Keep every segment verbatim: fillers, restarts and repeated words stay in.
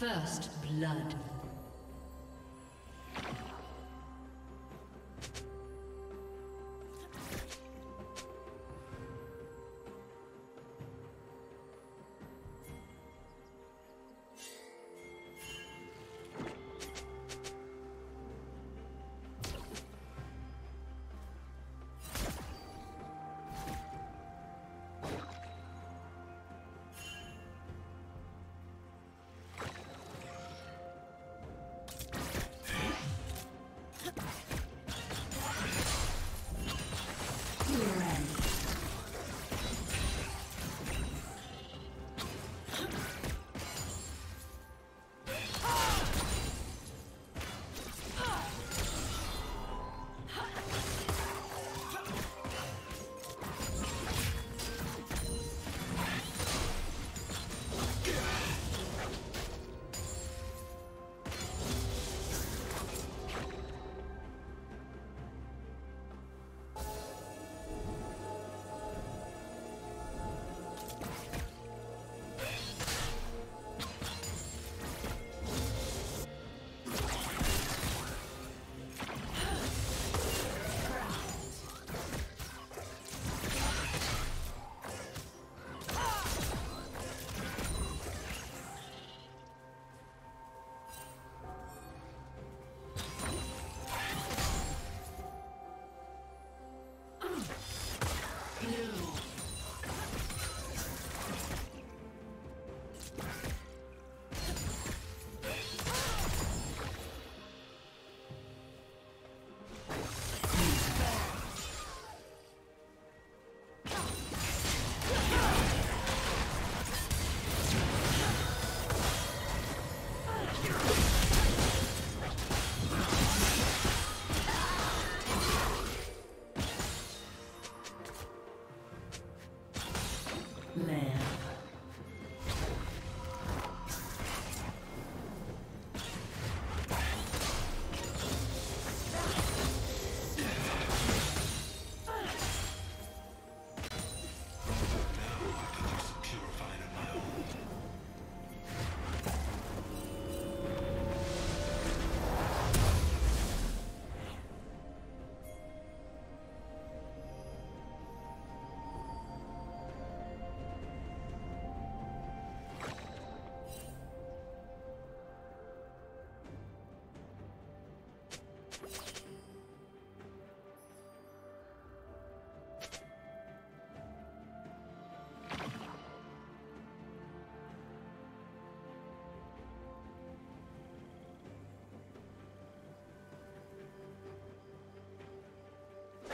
First blood.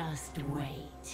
Just wait.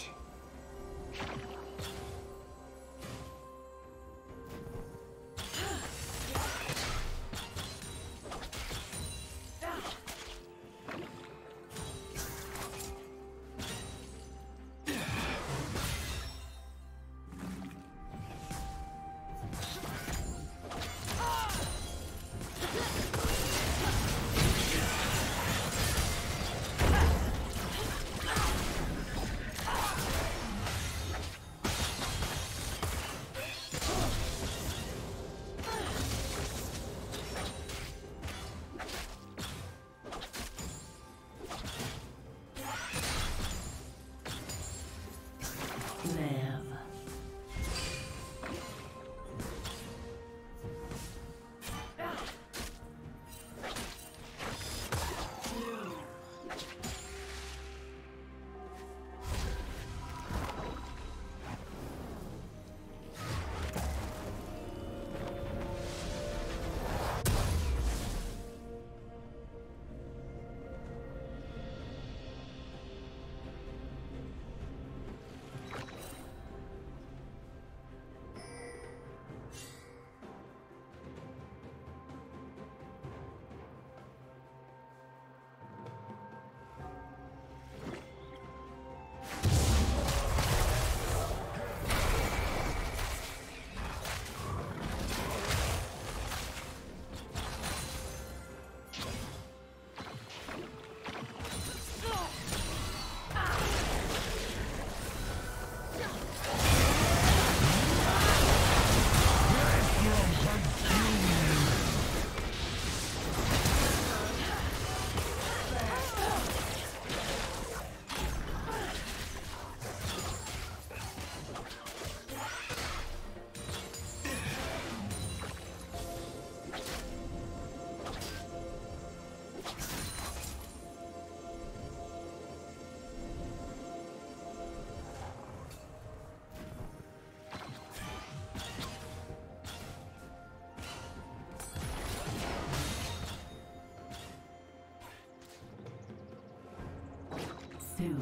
Soon.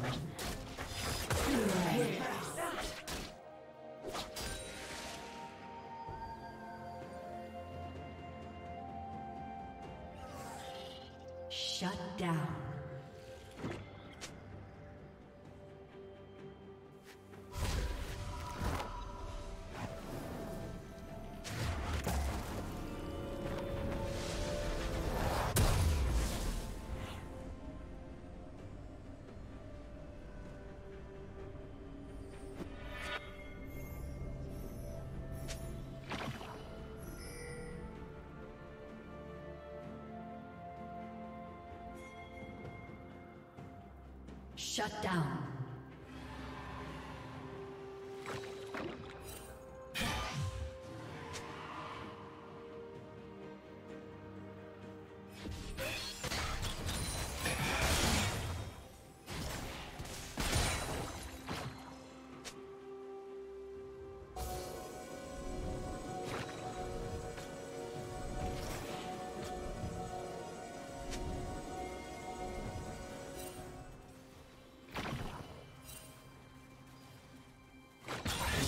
Shut down. Shut down.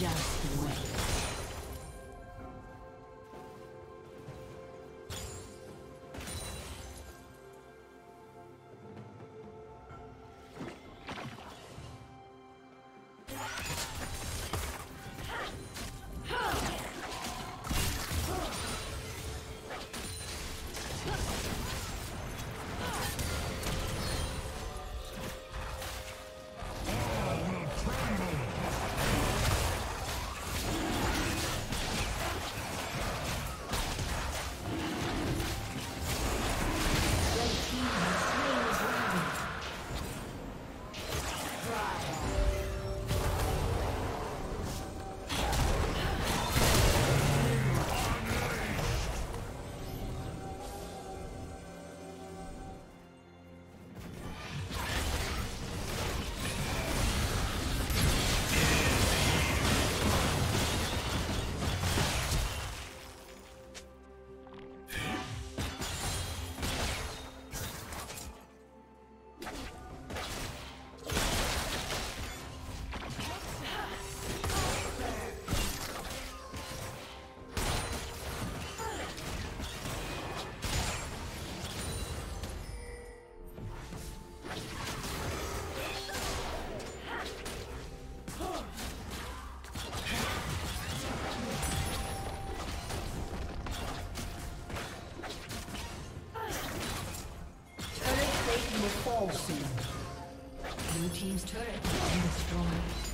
Just wait. Fall soon. Blue team's turret has been destroyed.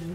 Blue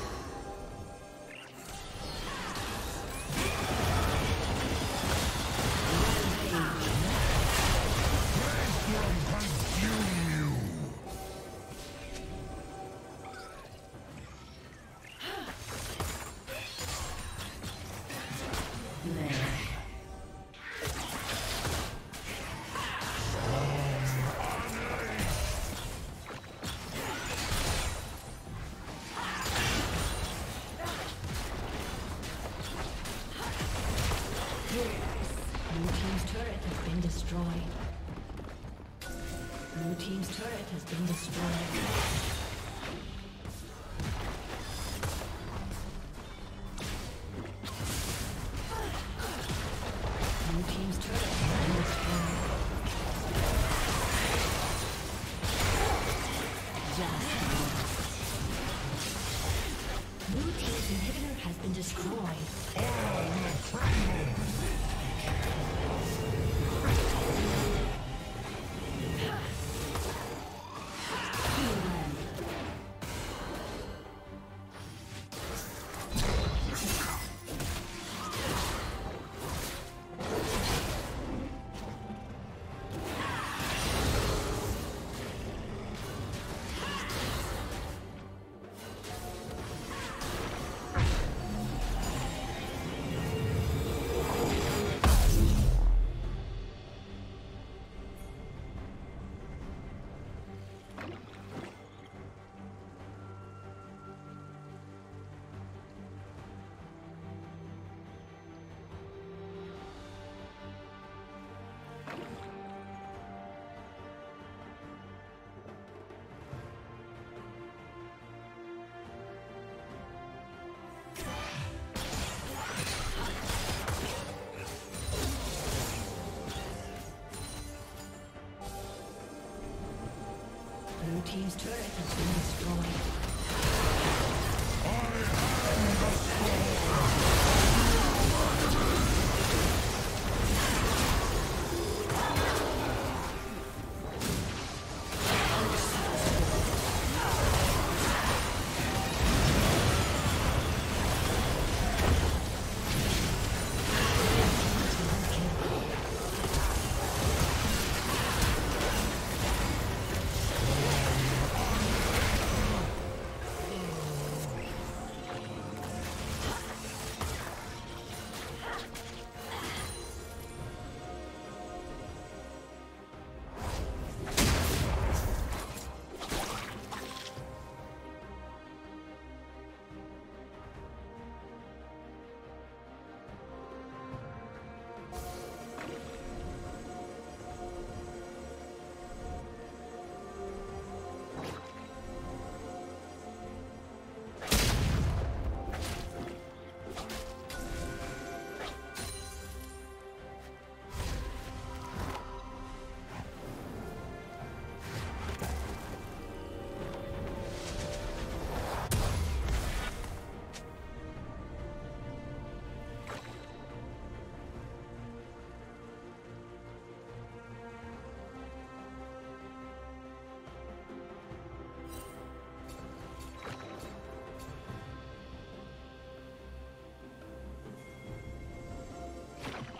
storm. Team's turret has been destroyed. Blue team's turret has been destroyed. Blue team's turret has been destroyed. Team's turret has been destroyed.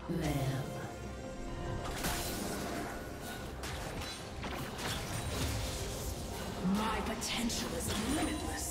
Man. My potential is limitless.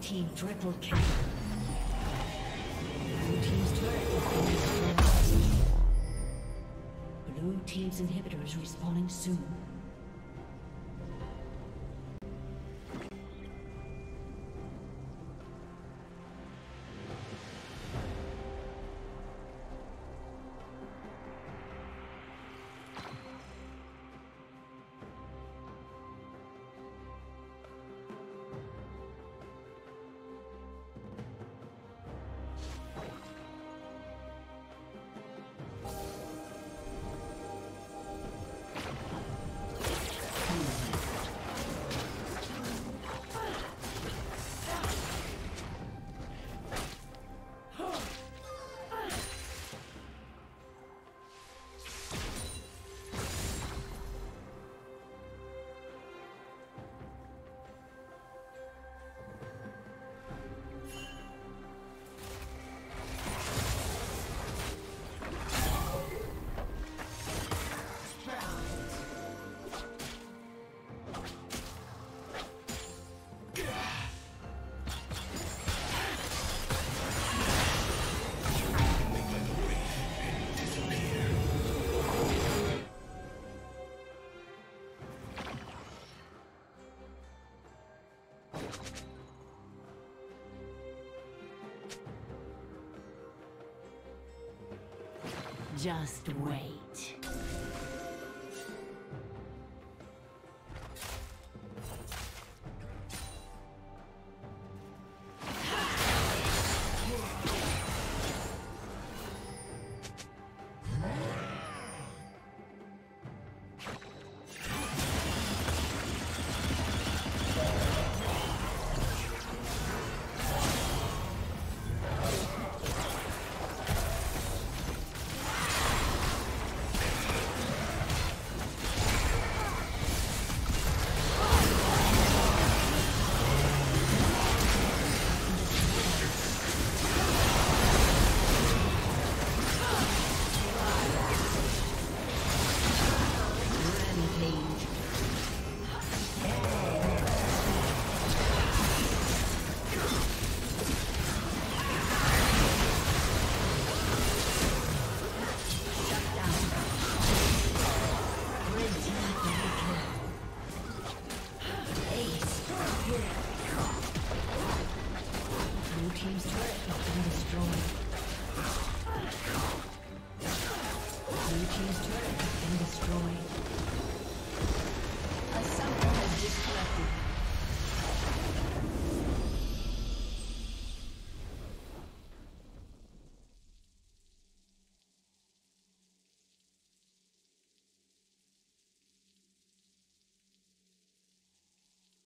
Team triple kill. Blue team's turret is being destroyed. Blue team's inhibitor is respawning soon. Just wait. Destroyed. A summoner has disconnected.